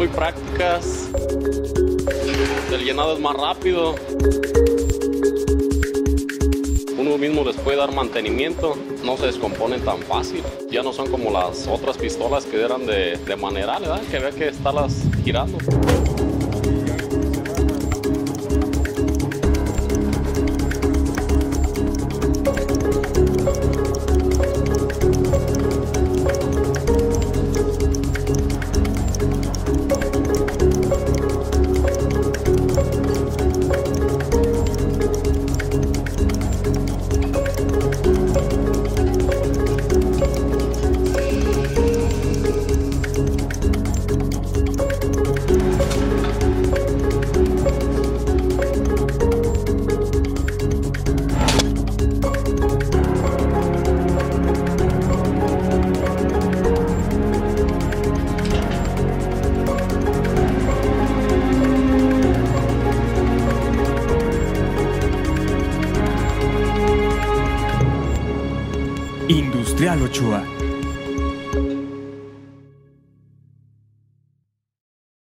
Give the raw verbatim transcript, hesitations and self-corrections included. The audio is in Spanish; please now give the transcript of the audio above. muy prácticas, el llenado es más rápido, uno mismo les puede dar mantenimiento, no se descomponen tan fácil, ya no son como las otras pistolas que eran de, de maneral, ¿verdad? Que había que estarlas girando. Industrial Ochoa.